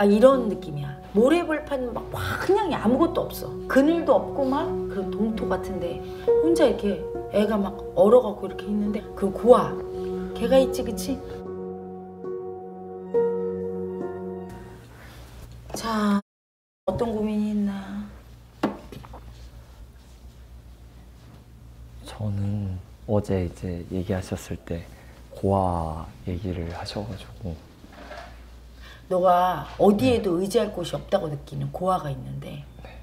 막 이런 느낌이야. 모래벌판 막 그냥 아무것도 없어. 그늘도 없고 막 그런 동토 같은데 혼자 이렇게 애가 막 얼어갖고 이렇게 있는데 그 고아 걔가 있지, 그치? 자, 어떤 고민이 있나? 저는 어제 이제 얘기하셨을 때 고아 얘기를 하셔가지고 너가 어디에도 네. 의지할 곳이 없다고 느끼는 고아가 있는데 네.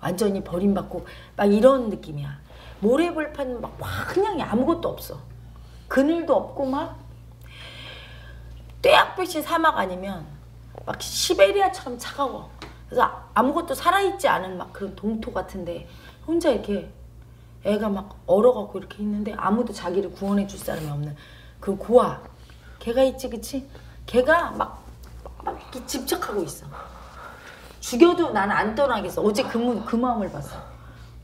완전히 버림받고 막 이런 느낌이야. 모래벌판 막 그냥 아무것도 없어. 그늘도 없고 막 떼약볕인 사막 아니면 막 시베리아처럼 차가워. 그래서 아무것도 살아있지 않은 막 그런 동토 같은데 혼자 이렇게 애가 막 얼어갖고 이렇게 있는데 아무도 자기를 구원해 줄 사람이 없는 그 고아 걔가 있지, 그치? 걔가 막 이렇게 집착하고 있어. 죽여도 난 안 떠나겠어. 어제 그 마음을 봤어.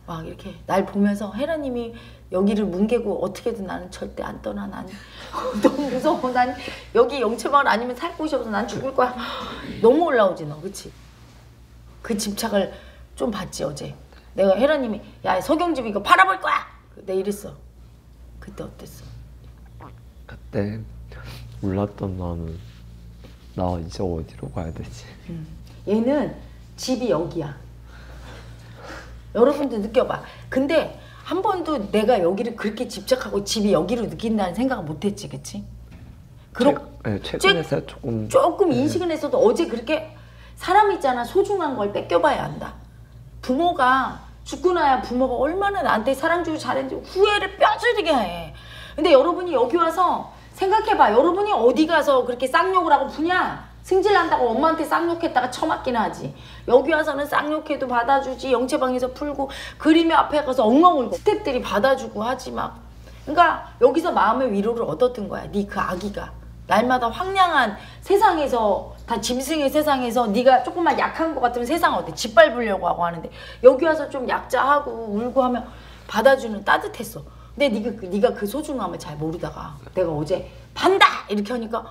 막 이렇게 날 보면서 헤라님이 여기를 뭉개고 어떻게든 나는 절대 안 떠나. 난 너무 무서워. 난 여기 영채마을 아니면 살 곳이 없어. 난 죽을 거야. 너무 올라오지 너, 그치? 그 집착을 좀 봤지 어제. 내가 헤라님이 야 석영집 이거 팔아볼 거야! 내 이랬어. 그때 어땠어? 그때 몰랐던 나는 나 이제 어디로 가야 되지? 얘는 집이 여기야. 여러분도 느껴봐. 근데 한 번도 내가 여기를 그렇게 집착하고 집이 여기로 느낀다는 생각을 못했지, 그치? 네, 최근에서 조금 인식은 했어도 어제 그렇게 사람 있잖아, 소중한 걸 뺏겨봐야 한다. 부모가 죽고 나야 부모가 얼마나 나한테 사랑 주고 잘했는지 후회를 뼈저리게 해. 근데 여러분이 여기 와서 생각해봐. 여러분이 어디 가서 그렇게 쌍욕을 하고 부냐? 승질난다고 엄마한테 쌍욕했다가 처맞긴 하지. 여기 와서는 쌍욕해도 받아주지. 영채방에서 풀고 그림의 앞에 가서 엉엉 울고 스태프들이 받아주고 하지 막. 그러니까 여기서 마음의 위로를 얻었던 거야. 네 그 아기가 날마다 황량한 세상에서 다 짐승의 세상에서 네가 조금만 약한 것 같으면 세상 어때? 짓밟으려고 하고 하는데 여기 와서 좀 약자하고 울고 하면 받아주는 따뜻했어. 근데 네가 그 소중함을 잘 모르다가 내가 어제 반다! 이렇게 하니까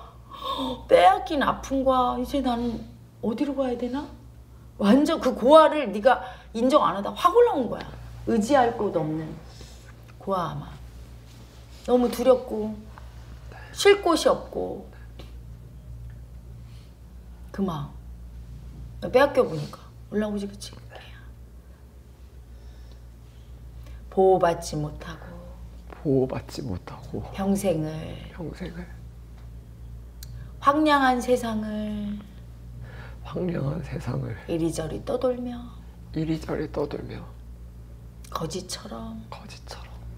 빼앗긴 아픈 거야. 이제 나는 어디로 가야 되나? 완전 그 고아를 네가 인정 안 하다 확 올라온 거야. 의지할 곳 없는 고아 아마. 너무 두렵고 쉴 곳이 없고 그 마음 빼앗겨 보니까 올라오지, 그치? 보호받지 못하고 평생을 황량한 세상을 이리저리 떠돌며 거지처럼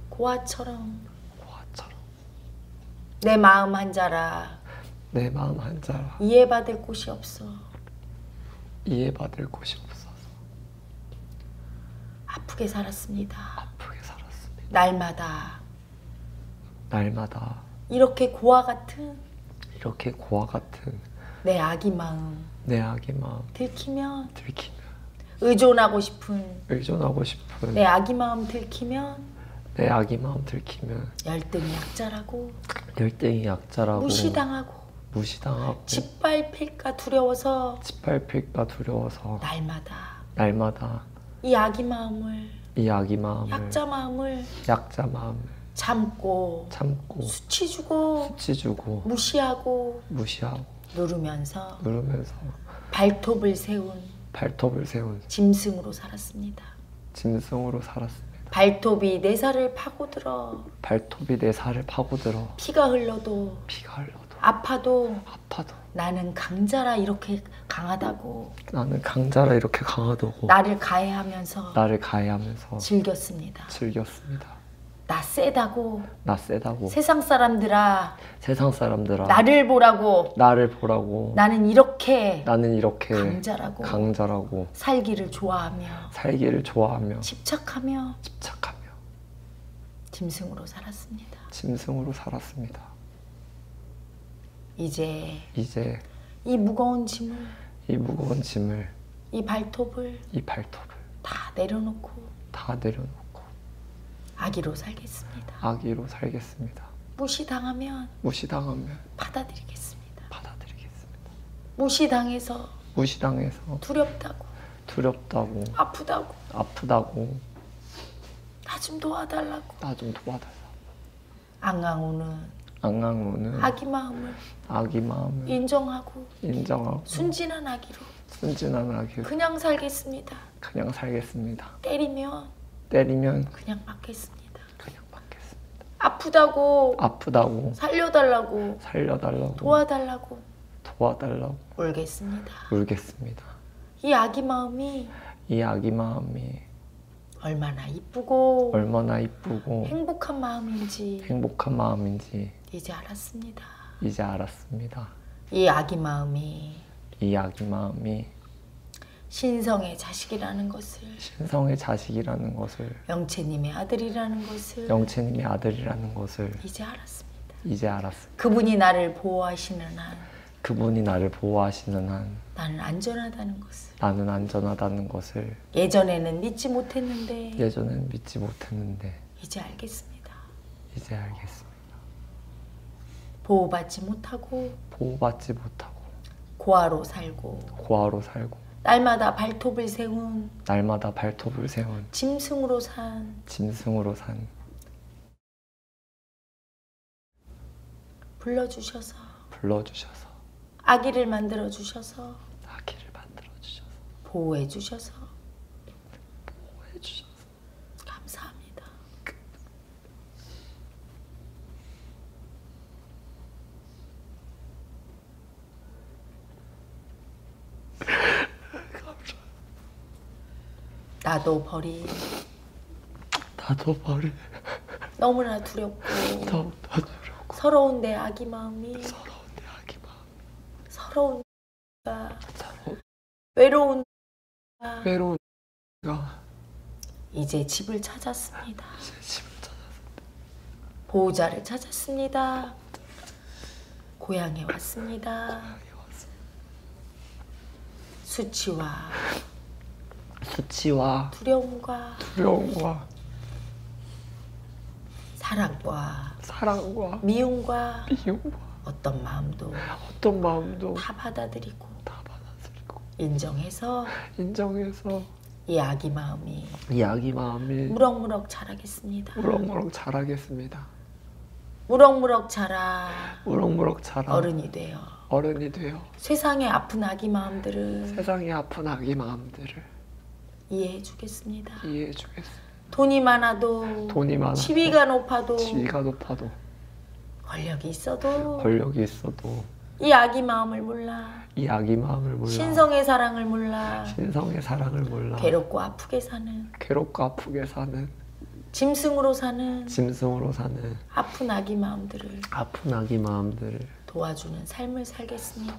고아처럼 내 마음 한 자라 이해받을 곳이 없어서 아프게 살았습니다. 날마다 이렇게 고아 같은 내 아기 마음 들키면 의존하고 싶은 내 아기 마음 들키면 열등이 약자라고 무시당하고 짓밟힐까 두려워서 날마다 이 아기 마음을 약자 마음을 참고 수치 주고 무시하고 누르면서 발톱을 세운 짐승으로 살았습니다. 발톱이 내 살을 파고들어 피가 흘러도 아파도 나는 강자라 이렇게 강하다고 나를 가해하면서 즐겼습니다. 나 세다고 세상 사람들아 나를 보라고 나는 이렇게 강자라고 살기를 좋아하며 집착하며 짐승으로 살았습니다. 이제 이 무거운 짐을 이 발톱을 다 내려놓고 아기로 살겠습니다. 무시당하면 받아들이겠습니다. 무시당해서 무시당해서 두렵다고, 두렵다고, 아프다고, 아프다고, 나 좀 도와달라고, 나 좀 도와달라고. 앙앙우는 아기 마음을 인정하고 순진한 아기로 그냥 살겠습니다. 때리면 그냥 맞겠습니다. 아프다고 살려달라고 도와달라고 울겠습니다. 이 아기 마음이 얼마나 이쁘고 행복한 마음인지 이제 알았습니다. 이 아기 마음이 신성의 자식이라는 것을 영채님의 아들이라는 것을 이제 알았습니다. 그분이 나를 보호하시는 한 나는 안전하다는 것을 예전에는 믿지 못했는데 이제 알겠습니다. 보호받지 못하고 고아로 살고 날마다 발톱을 세운 짐승으로 산 불러주셔서 아기를 만들어 주셔서 보호해 주셔서 감사합니다. 나도 버리 너무나 두렵고 서러운 내 아기 마음이 외로운가 이제 집을 찾았습니다. 보호자를 찾았습니다. 고향에 왔습니다. 수치와 두려움과 사랑과 미움과 어떤 마음도 다 받아들이고 인정해서 이 아기 마음이 무럭무럭 자라 어른이 되어 세상의 아픈 아기 마음들을 이해해 주겠습니다. 돈이 많아도 지위가 높아도 권력이 있어도 이 아기 마음을 몰라 신성의 사랑을 몰라 괴롭고 아프게 사는 짐승으로 사는 아픈 아기 마음들을 도와주는 삶을 살겠습니다.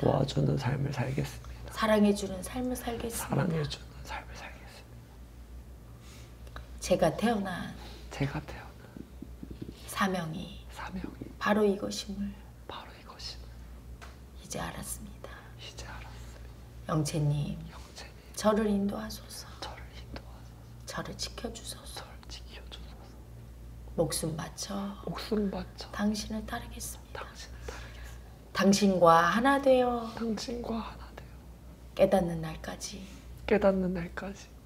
사랑해주는 삶을 살겠습니다. 제가 태어난 사명이 바로 이것임을 이제 알았습니다. 영채님. 저를 인도하소서. 저를 지켜주소서. 목숨 바쳐 당신을 따르겠습니다. 당신과 하나 되어 깨닫는 날까지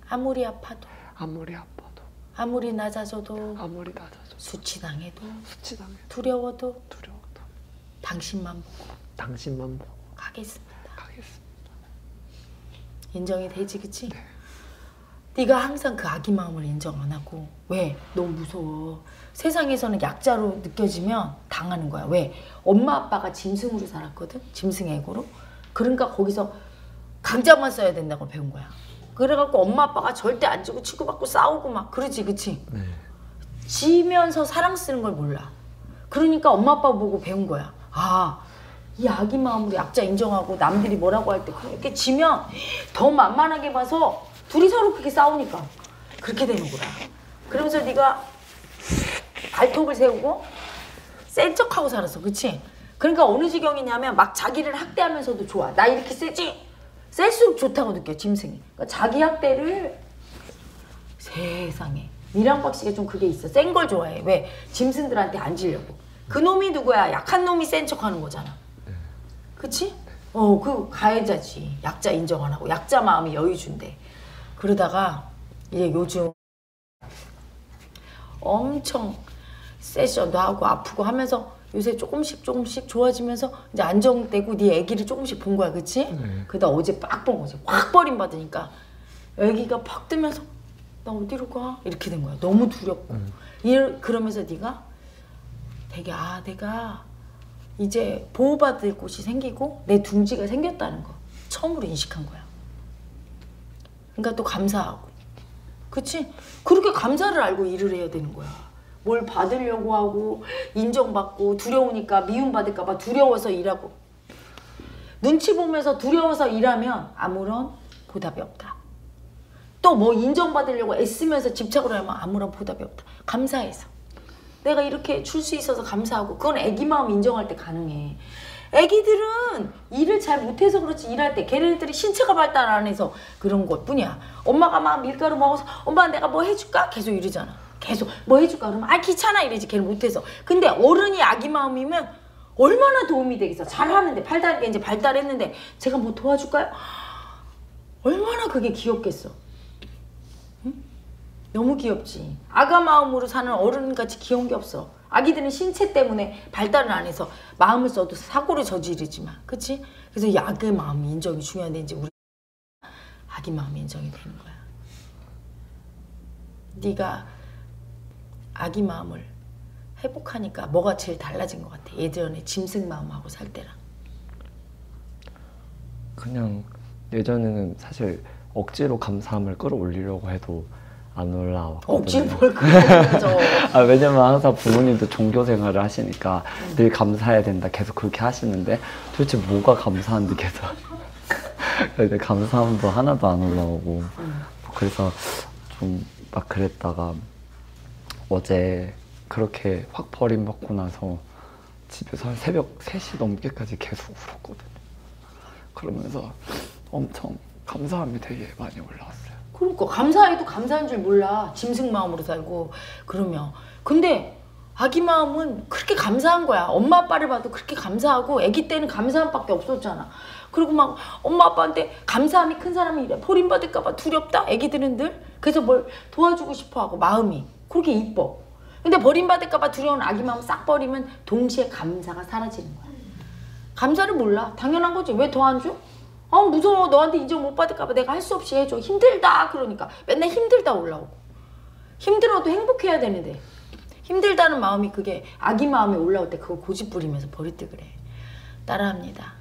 아무리 아파도 아무리 낮아져도 수치당해도 두려워도 당신만 보고 가겠습니다. 인정이 되지, 그치? 네. 네가 항상 그 아기 마음을 인정 안 하고 왜? 너무 무서워. 세상에서는 약자로 느껴지면 당하는 거야. 왜? 엄마 아빠가 짐승으로 살았거든? 짐승애고로. 그러니까 거기서 강자만 써야 된다고 배운 거야. 그래갖고 엄마 아빠가 절대 안 지고 치고받고 싸우고 막 그러지, 그치? 네. 지면서 사랑 쓰는 걸 몰라. 그러니까 엄마 아빠 보고 배운 거야. 아, 이 아기 마음으로 약자 인정하고 남들이 뭐라고 할 때 그렇게 지면 더 만만하게 봐서 둘이 서로 그렇게 싸우니까 그렇게 되는구나. 그러면서 네가 발톱을 세우고 센 척하고 살았어, 그치? 그러니까 어느 지경이냐면 막 자기를 학대하면서도 좋아. 나 이렇게 세지? 셀수록 좋다고 느껴, 짐승이. 그러니까 자기 학대를 세상에. 미량박 씨가 좀 그게 있어. 센 걸 좋아해. 왜? 짐승들한테 안 지려고. 그놈이 누구야? 약한 놈이 센 척하는 거잖아. 그치? 그 가해자지. 약자 인정 안 하고 약자 마음이 여유준대. 그러다가 이제 요즘 엄청 세션도 하고 아프고 하면서 요새 조금씩 좋아지면서 이제 안정되고 네 아기를 조금씩 본 거야, 그치? 네. 그러다 어제 빡 본 거지. 확 버림받으니까 아기가 팍 뜨면서 나 어디로 가? 이렇게 된 거야. 너무 두렵고. 그러면서 네가 되게 내가 이제 보호받을 곳이 생기고 내 둥지가 생겼다는 거 처음으로 인식한 거야. 그러니까 또 감사하고, 그치? 그렇게 감사를 알고 일을 해야 되는 거야. 뭘 받으려고 하고 인정받고 두려우니까 미움받을까 봐 두려워서 일하고 눈치 보면서 두려워서 일하면 아무런 보답이 없다. 또 뭐 인정받으려고 애쓰면서 집착을 하면 아무런 보답이 없다. 감사해서 내가 이렇게 줄 수 있어서 감사하고, 그건 애기 마음 인정할 때 가능해. 애기들은 일을 잘 못해서 그렇지 일할 때 걔네들이 신체가 발달 안 해서 그런 것 뿐이야. 엄마가 막 밀가루 먹어서 엄마 내가 뭐 해줄까? 계속 이러잖아. 계속 뭐 해줄까? 그러면 귀찮아 이러지 걔는 못해서. 근데 어른이 아기 마음이면 얼마나 도움이 되겠어. 잘하는데 발달이 이제 발달했는데 제가 뭐 도와줄까요? 얼마나 그게 귀엽겠어. 너무 귀엽지. 아가 마음으로 사는 어른같이 귀여운 게 없어. 아기들은 신체 때문에 발달을 안 해서 마음을 써도 사고를 저지르지만, 그치? 그래서 이 아기 마음 인정이 중요한데 이제 우리 아기 마음 인정이 되는 거야. 네가 아기 마음을 회복하니까 뭐가 제일 달라진 것 같아? 예전에 짐승 마음하고 살 때랑. 그냥 예전에는 사실 억지로 감사함을 끌어올리려고 해도 안 올라왔거든요. 억지로 뭘 그러면서. 왜냐면 항상 부모님도 종교 생활을 하시니까 늘 감사해야 된다 계속 그렇게 하시는데 도대체 뭐가 감사한데 계속 감사함도 하나도 안 올라오고 그래서 좀 막 그랬다가 어제 그렇게 확 버림받고 나서 집에서 한 새벽 3시 넘게까지 계속 울었거든요. 그러면서 엄청 감사함이 되게 많이 올라왔어요. 그러니까 감사해도 감사한 줄 몰라. 짐승 마음으로 살고 그러면. 근데 아기 마음은 그렇게 감사한 거야. 엄마 아빠를 봐도 그렇게 감사하고 아기 때는 감사함밖에 없었잖아. 그리고 막 엄마 아빠한테 감사함이 큰 사람이 이래. 버림받을까 봐 두렵다. 아기들은 늘. 그래서 뭘 도와주고 싶어 하고 마음이 그렇게 이뻐. 근데 버림받을까 봐 두려운 아기 마음 싹 버리면 동시에 감사가 사라지는 거야. 감사를 몰라. 당연한 거지. 왜 더 안 줘? 무서워. 너한테 인정 못 받을까 봐 내가 할 수 없이 해줘. 힘들다. 그러니까 맨날 힘들다 올라오고. 힘들어도 행복해야 되는데 힘들다는 마음이 그게 아기 마음에 올라올 때 그거 고집 부리면서 버리듯 그래. 따라합니다.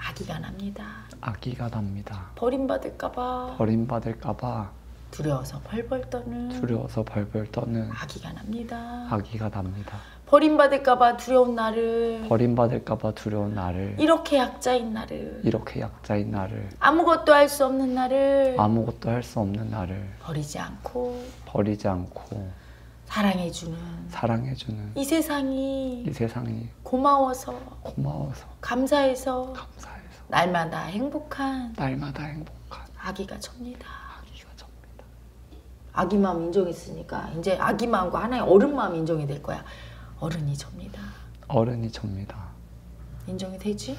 아기가 납니다. 아기가 납니다. 버림받을까 봐. 버림받을까 봐. 두려워서 벌벌 떠는. 두려워서 벌벌 떠는. 아기가 납니다. 아기가 납니다. 버림받을까봐 두려운 나를. 버림받을까봐 두려운 나를. 이렇게 약자인 나를. 이렇게 약자인 나를. 아무것도 할 수 없는 나를. 아무것도 할 수 없는 나를. 버리지 않고. 버리지 않고. 사랑해주는. 사랑해주는. 이 세상이. 이 세상이. 고마워서. 고마워서. 감사해서. 감사해서. 날마다 행복한. 날마다 행복한. 아기가 접니다. 아기가 접니다. 아기 마음 인정했으니까 이제 아기 마음과 하나의 어른 마음 인정이 될 거야. 어른이 접니다. 어른이 접니다. 인정이 되지?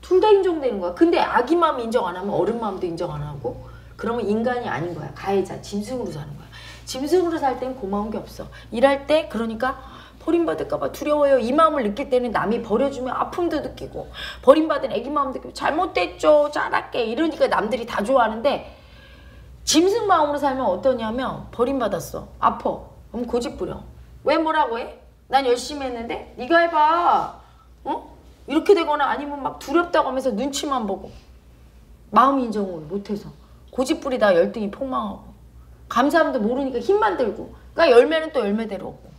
둘 다 인정되는 거야. 근데 아기 마음 인정 안 하면 어른 마음도 인정 안 하고 그러면 인간이 아닌 거야. 가해자, 짐승으로 사는 거야. 짐승으로 살 땐 고마운 게 없어. 일할 때 그러니까 버림받을까 봐 두려워요. 이 마음을 느낄 때는 남이 버려주면 아픔도 느끼고 버림받은 아기 마음도 느끼고 잘못됐죠, 잘할게 이러니까 남들이 다 좋아하는데 짐승 마음으로 살면 어떠냐면 버림받았어. 아파. 그럼 고집부려. 왜 뭐라고 해? 난 열심히 했는데 네가 해봐. 이렇게 되거나 아니면 막 두렵다고 하면서 눈치만 보고 마음 인정을 못해서 고집부리다 열등이 폭망하고 감사함도 모르니까 힘만 들고 그러니까 열매는 또 열매대로 없고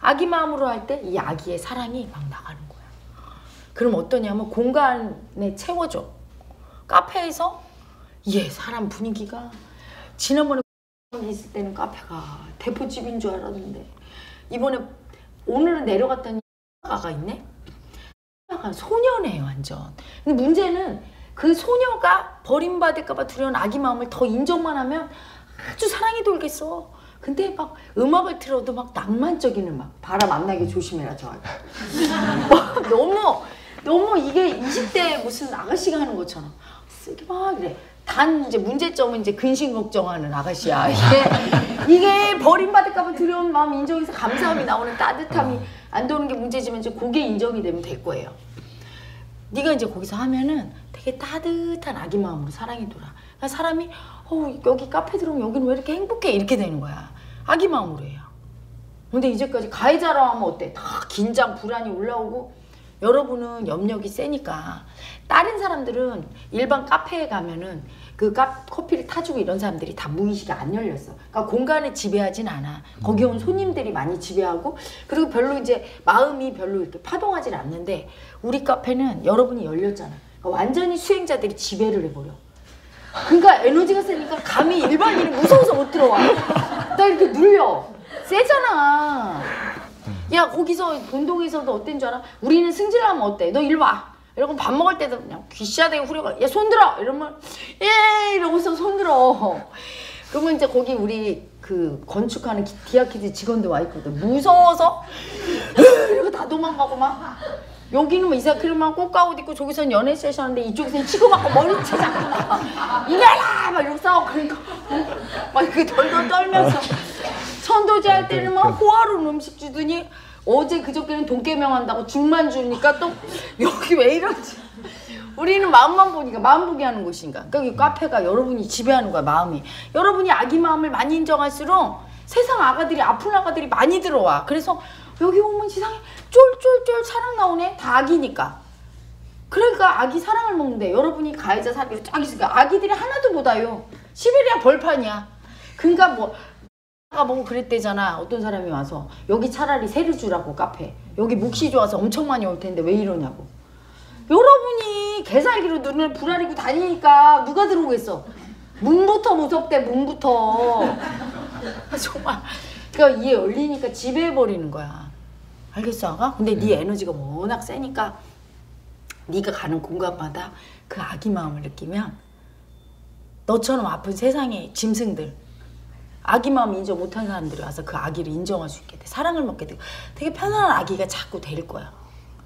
아기 마음으로 할 때 이 아기의 사랑이 막 나가는 거야. 그럼 어떠냐면 공간에 채워줘. 카페에서 사람 분위기가 지난번에 있을 때는 카페가 대포집인 줄 알았는데 이번에 오늘은 내려갔더니 아가 있네? 약간 소녀네 완전. 근데 문제는 그 소녀가 버림받을까 봐 두려운 아기 마음을 더 인정만 하면 아주 사랑이 돌겠어. 근데 막 음악을 틀어도 막 낭만적인 음악. 바람 안 나게 조심해라 저 아기. 너무 너무 이게 20대 무슨 아가씨가 하는 것처럼 쓰기 막 이래. 단 이제 문제점은 이제 근심 걱정하는 아가씨야. 이게 버림받을까 봐 두려운 마음 인정해서 감사함이 나오는 따뜻함이 안 도는 게 문제지만 이제 그게 인정이 되면 될 거예요. 네가 이제 거기서 하면은 되게 따뜻한 아기 마음으로 사랑이 돌아. 그러니까 사람이 여기 카페 들어오면 여기는 왜 이렇게 행복해 이렇게 되는 거야. 아기 마음으로 해요. 근데 이제까지 가해자라고 하면 어때? 다 긴장, 불안이 올라오고 여러분은 염력이 세니까 다른 사람들은 일반 카페에 가면은 그 커피를 타주고 이런 사람들이 다 무의식이 안 열렸어. 그러니까 공간을 지배하진 않아. 거기 온 손님들이 많이 지배하고 그리고 별로 이제 마음이 별로 이렇게 파동하진 않는데 우리 카페는 여러분이 열렸잖아. 그러니까 완전히 수행자들이 지배를 해버려. 그러니까 에너지가 세니까 감히 일반인은 무서워서 못 들어와. 나 이렇게 눌려. 세잖아. 야 거기서 본동에서도 어땠는 줄 알아? 우리는 승질하면 어때? 너 일로 와. 이러고 밥 먹을 때도 그냥 귀시하다가 후려가. 야 손들어. 이러면 예 이러고서 손들어. 그러면 이제 거기 우리 그 건축하는 디아키즈 직원들 와 있거든. 무서워서 이러고 다 도망가고 막. 여기는 뭐 이사크림하고 꽃가옷 입고 저기서는 연애 세션 하는데 이쪽에서는 치고받고 머리채 잡고 막 이래라 막 이러고 싸워. 그러니까 막 이렇게 덜덜 떨면서 선도제 할 때는 막 호화로운 음식 주더니 어제 그저께는 돈깨명 한다고 죽만 주니까 또 여기 왜 이러지? 우리는 마음만 보니까 마음 보게 하는 곳인가. 그러니까 이 카페가 여러분이 지배하는 거야. 마음이 여러분이 아기 마음을 많이 인정할수록 세상 아가들이 아픈 아가들이 많이 들어와. 그래서 여기 오면 세상에 쫄쫄쫄 사랑 나오네. 다 아기니까. 그러니까 아기 사랑을 먹는데 여러분이 가해자 사랑이 쫙 있으니까 아기들이 하나도 못 와요. 시베리아 벌판이야. 그러니까 뭐 아까 보고 그랬대잖아. 어떤 사람이 와서 여기 차라리 새를 주라고 카페. 여기 몫이 좋아서 엄청 많이 올 텐데 왜 이러냐고. 여러분이 개살기로 눈을 부라리고 다니니까 누가 들어오겠어. 문부터 무섭대. 문부터. 정말. 그러니까 이게 열리니까 지배해버리는 거야. 알겠어 아가? 근데 네 에너지가 워낙 세니까 네가 가는 공간마다 그 아기 마음을 느끼면 너처럼 아픈 세상의 짐승들 아기 마음 인정 못한 사람들이 와서 그 아기를 인정할 수 있게 돼. 사랑을 먹게 되고 되게 편안한 아기가 자꾸 될 거야.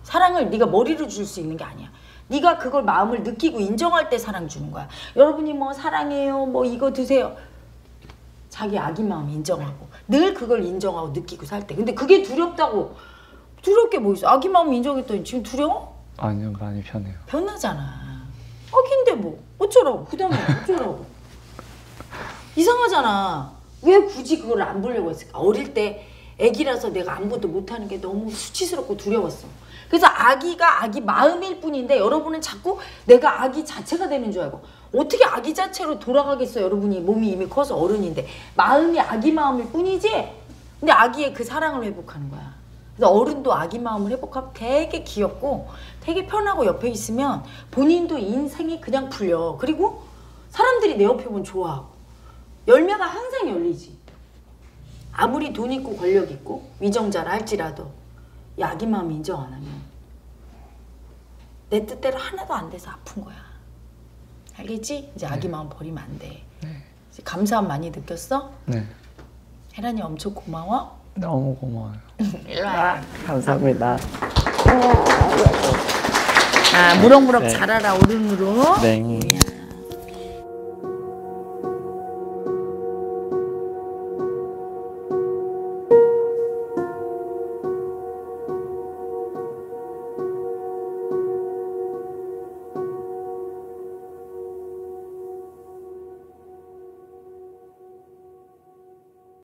사랑을 네가 머리로 줄 수 있는 게 아니야. 네가 그걸 마음을 느끼고 인정할 때 사랑 주는 거야. 여러분이 뭐 사랑해요 뭐 이거 드세요. 자기 아기 마음 인정하고 늘 그걸 인정하고 느끼고 살 때. 근데 그게 두렵다고. 두려울 게 뭐 있어. 아기 마음 인정했더니 지금 두려워? 아니요. 많이 편해요. 편하잖아. 아기인데 뭐 어쩌라고. 그 다음에 어쩌라고. 이상하잖아. 왜 굳이 그걸 안 보려고 했을까? 어릴 때 애기라서 내가 아무것도 못하는 게 너무 수치스럽고 두려웠어. 그래서 아기가 아기 마음일 뿐인데 여러분은 자꾸 내가 아기 자체가 되는 줄 알고 어떻게 아기 자체로 돌아가겠어. 여러분이 몸이 이미 커서 어른인데 마음이 아기 마음일 뿐이지. 근데 아기의 그 사랑을 회복하는 거야. 그래서 어른도 아기 마음을 회복하면 되게 귀엽고 되게 편하고 옆에 있으면 본인도 인생이 그냥 풀려. 그리고 사람들이 내 옆에 보면 좋아하고 열매가 항상 열리지. 아무리 돈 있고 권력 있고 위정자라 할지라도 이 아기 마음 인정 안 하면 내 뜻대로 하나도 안 돼서 아픈 거야. 알겠지? 이제 아기 마음 버리면 안 돼. 네. 이제 감사함 많이 느꼈어? 네. 혜란이 엄청 고마워? 너무 고마워요. 일로 와. 감사합니다. 무럭무럭 자라라. 오름으로. 네.